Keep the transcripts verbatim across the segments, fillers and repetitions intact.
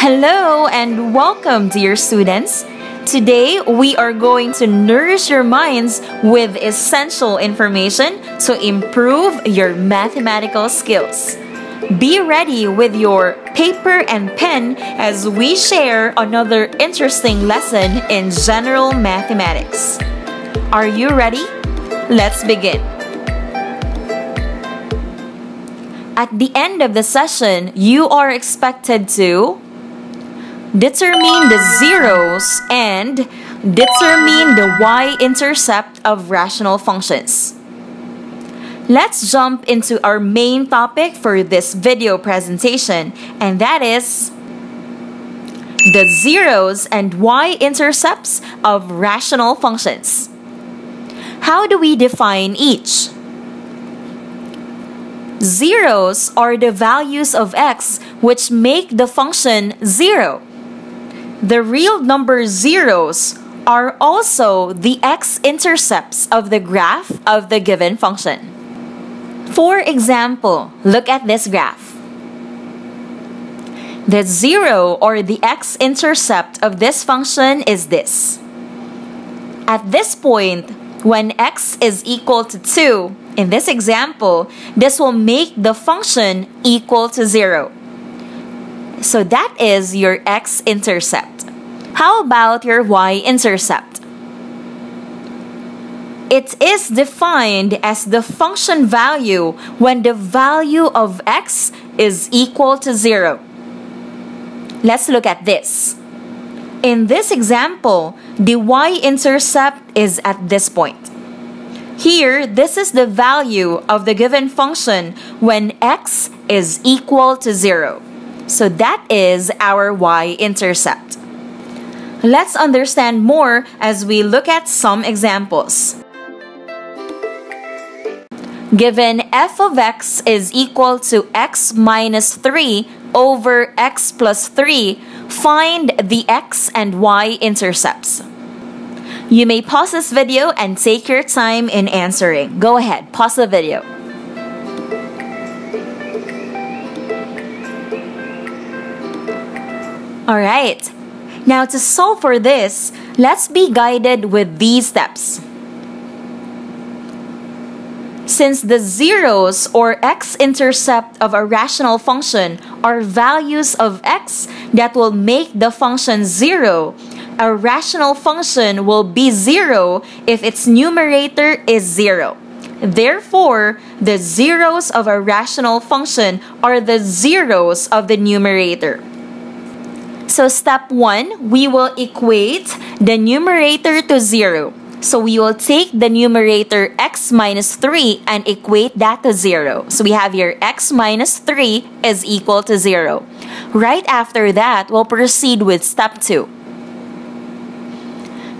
Hello and welcome, dear students. Today, we are going to nourish your minds with essential information to improve your mathematical skills. Be ready with your paper and pen as we share another interesting lesson in general mathematics. Are you ready? Let's begin. At the end of the session, you are expected to determine the zeros and determine the y-intercept of rational functions. Let's jump into our main topic for this video presentation, and that is the zeros and y-intercepts of rational functions. How do we define each? Zeros are the values of x which make the function zero. The real number zeros are also the x-intercepts of the graph of the given function. For example, look at this graph. The zero or the x-intercept of this function is this. At this point, when x is equal to two, in this example, this will make the function equal to zero. So that is your x-intercept. How about your y-intercept? It is defined as the function value when the value of x is equal to zero. Let's look at this. In this example, the y-intercept is at this point. Here, this is the value of the given function when x is equal to zero. So that is our y-intercept. Let's understand more as we look at some examples. Given f of x is equal to x minus three over x plus three, find the x and y-intercepts. You may pause this video and take your time in answering. Go ahead, pause the video. Alright, now to solve for this, let's be guided with these steps. Since the zeros or x-intercept of a rational function are values of x that will make the function zero, a rational function will be zero if its numerator is zero. Therefore, the zeros of a rational function are the zeros of the numerator. So step one, we will equate the numerator to zero. So we will take the numerator x minus three and equate that to zero. So we have your x minus three is equal to zero. Right after that, we'll proceed with step two.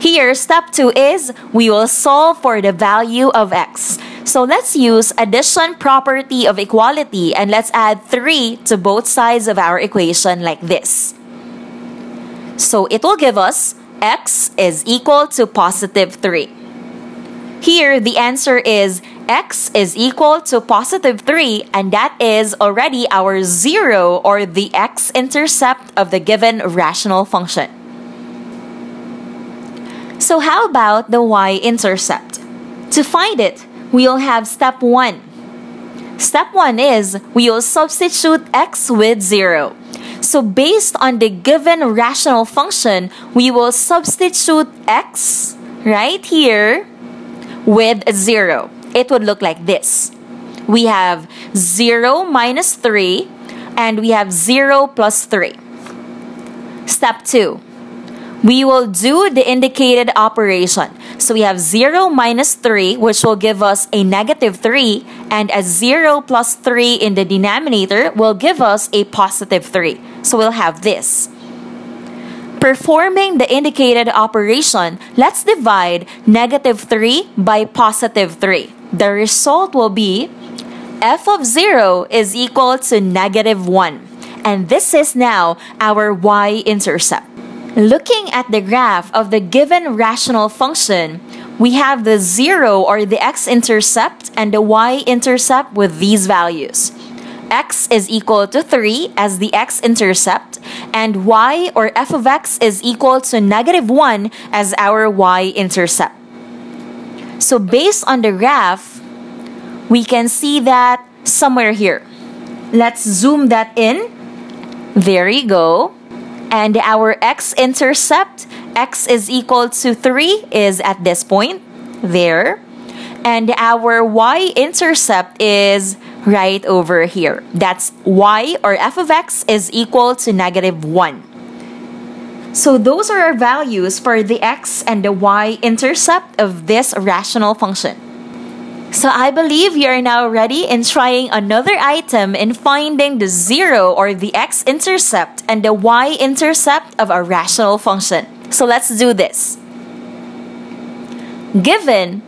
Here, step two is we will solve for the value of x. So let's use addition property of equality and let's add three to both sides of our equation like this. So it will give us x is equal to positive three. Here, the answer is x is equal to positive three, and that is already our zero or the x-intercept of the given rational function. So how about the y-intercept? To find it, we'll have step one. Step one is we'll substitute x with zero. So based on the given rational function, we will substitute x right here with zero. It would look like this. We have zero minus three and we have zero plus three. Step two, we will do the indicated operation. So we have zero minus three, which will give us a negative three, and a zero plus three in the denominator will give us a positive three. So we'll have this. Performing the indicated operation, let's divide negative three by positive three. The result will be f of zero is equal to negative one. And this is now our y-intercept. Looking at the graph of the given rational function, we have the zero or the x-intercept and the y-intercept with these values. X is equal to three as the x-intercept result, and y or f of x is equal to negative one as our y-intercept. So based on the graph, we can see that somewhere here. Let's zoom that in. There you go. And our x-intercept, x is equal to three, is at this point, there. And our y-intercept is right over here. That's y or f of x is equal to negative one. So those are our values for the x and the y-intercept of this rational function. So I believe you are now ready in trying another item in finding the zero or the x-intercept and the y-intercept of a rational function. So let's do this. Given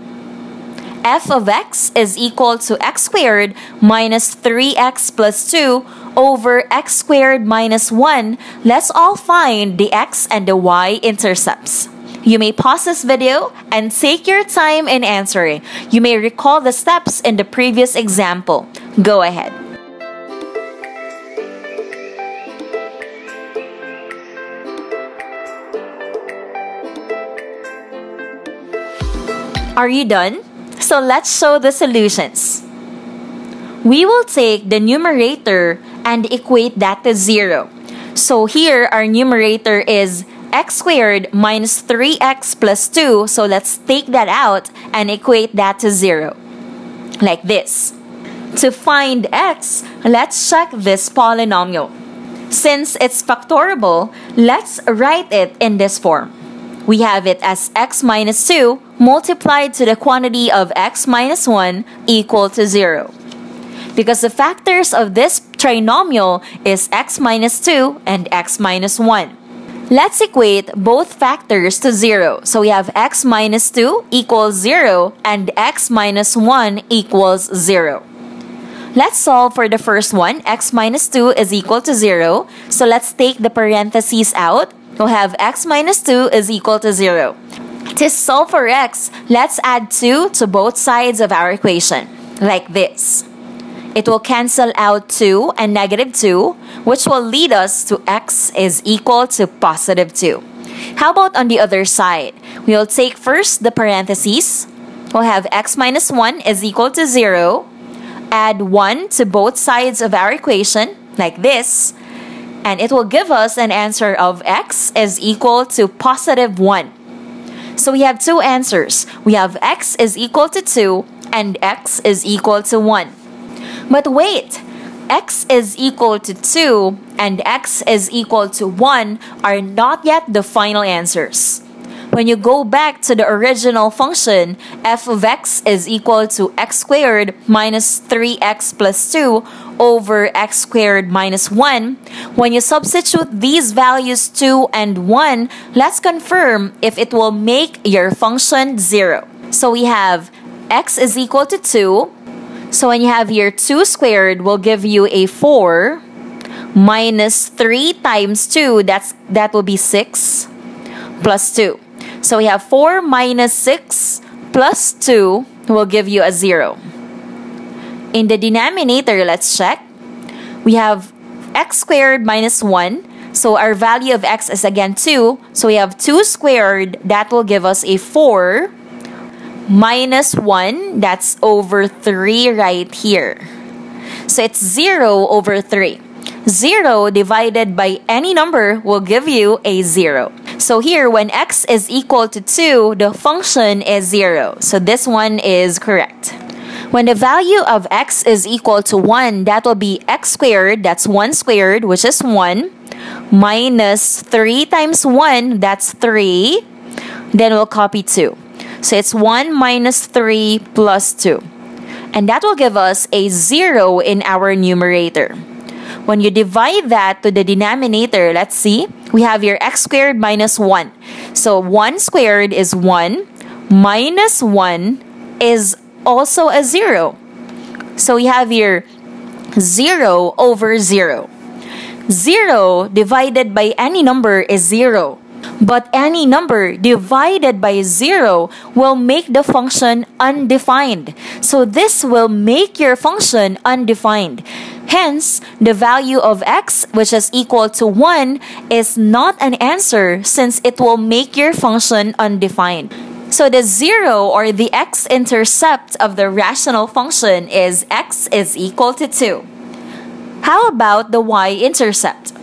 f of x is equal to x squared minus three x plus two over x squared minus one, let's all find the x and the y-intercepts. You may pause this video and take your time in answering. You may recall the steps in the previous example. Go ahead. Are you done? So let's show the solutions. We will take the numerator and equate that to zero. So here our numerator is x squared minus three x plus two, so let's take that out and equate that to zero, like this. To find x, let's check this polynomial. Since it's factorable, let's write it in this form. We have it as x minus two multiplied to the quantity of x minus one equal to zero. Because the factors of this trinomial is x minus two and x minus one. Let's equate both factors to zero. So we have x minus two equals zero and x minus one equals zero. Let's solve for the first one. X minus two is equal to zero. So let's take the parentheses out. We'll have x minus two is equal to zero. To solve for x, let's add two to both sides of our equation, like this. It will cancel out two and negative two, which will lead us to x is equal to positive two. How about on the other side? We'll take first the parentheses. We'll have x minus one is equal to zero. Add one to both sides of our equation, like this. And it will give us an answer of x is equal to positive one. So we have two answers. We have x is equal to two and x is equal to one. But wait, x is equal to two and x is equal to one are not yet the final answers. When you go back to the original function, f of x is equal to x squared minus three x plus two over x squared minus one. When you substitute these values two and one, let's confirm if it will make your function zero. So we have x is equal to two. So when you have here two squared will give you a four minus three times two, that's, that will be six plus two. So we have four minus six plus two will give you a zero. In the denominator, let's check. We have x squared minus one. So our value of x is again two. So we have two squared, that will give us a four. Minus one, that's over three right here. So it's zero over three. zero divided by any number will give you a zero. So here, when x is equal to two, the function is zero. So this one is correct. When the value of x is equal to one, that will be x squared, that's one squared, which is one, minus three times one, that's three, then we'll copy two. So it's one minus three plus two. And that will give us a zero in our numerator. When you divide that to the denominator, let's see. We have your x squared minus one. So one squared is one. Minus one is also a zero. So we have your zero over zero. zero divided by any number is zero. But any number divided by zero will make the function undefined. So this will make your function undefined. Hence, the value of x, which is equal to one, is not an answer since it will make your function undefined. So the zero or the x-intercept of the rational function is x is equal to two. How about the y-intercept?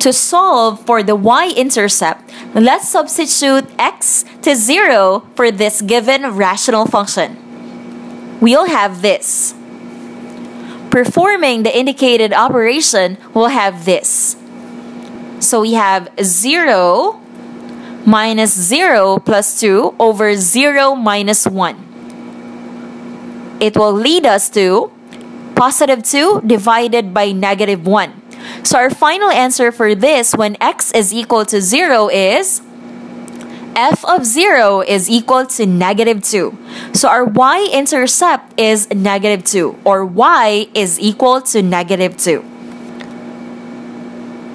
To solve for the y-intercept, let's substitute x to zero for this given rational function. We'll have this. Performing the indicated operation, we'll have this. So we have zero minus zero plus two over zero minus one. It will lead us to positive two divided by negative one. So our final answer for this when x is equal to zero is f of zero is equal to negative two. So our y-intercept is negative two, or y is equal to negative two.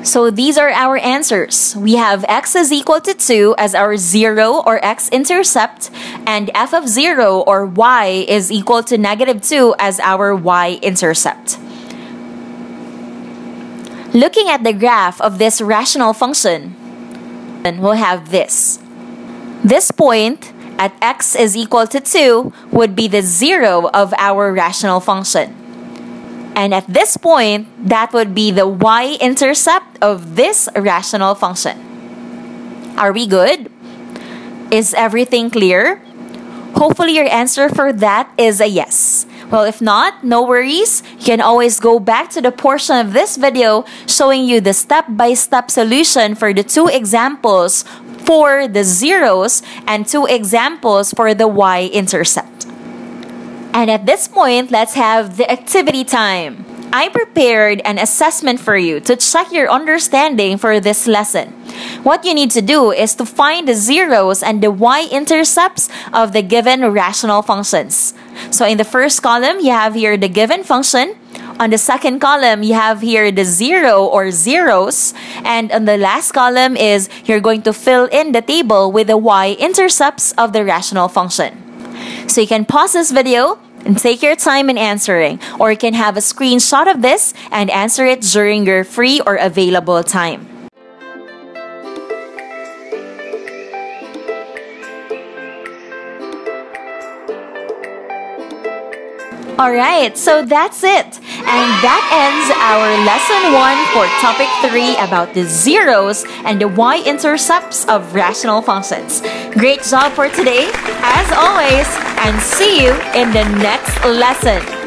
So these are our answers. We have x is equal to two as our zero or x-intercept, and f of zero or y is equal to negative two as our y-intercept. Looking at the graph of this rational function, we'll have this. This point at x is equal to two would be the zero of our rational function. And at this point, that would be the y-intercept of this rational function. Are we good? Is everything clear? Hopefully your answer for that is a yes. Well, if not, no worries. You can always go back to the portion of this video showing you the step-by-step solution for the two examples for the zeros and two examples for the y-intercept. And at this point, let's have the activity time. I prepared an assessment for you to check your understanding for this lesson. What you need to do is to find the zeros and the y-intercepts of the given rational functions. So in the first column, you have here the given function. On the second column, you have here the zero or zeros. And on the last column is you're going to fill in the table with the y-intercepts of the rational function. So you can pause this video and take your time in answering, or you can have a screenshot of this and answer it during your free or available time. Alright, so that's it. And that ends our lesson one for topic three about the zeros and the y-intercepts of rational functions. Great job for today, as always, and see you in the next lesson.